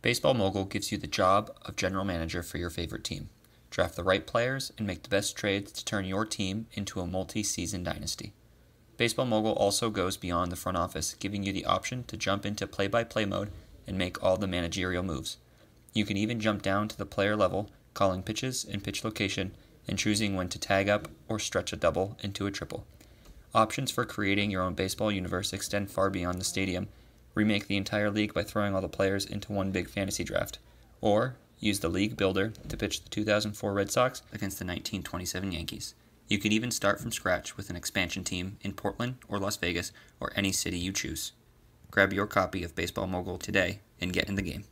Baseball Mogul gives you the job of general manager for your favorite team. Draft the right players and make the best trades to turn your team into a multi-season dynasty. Baseball Mogul also goes beyond the front office, giving you the option to jump into play-by-play mode and make all the managerial moves. You can even jump down to the player level, calling pitches and pitch location, and choosing when to tag up or stretch a double into a triple. Options for creating your own baseball universe extend far beyond the stadium. Remake the entire league by throwing all the players into one big fantasy draft. Or use the league builder to pitch the 2004 Red Sox against the 1927 Yankees. You could even start from scratch with an expansion team in Portland or Las Vegas or any city you choose. Grab your copy of Baseball Mogul today and get in the game.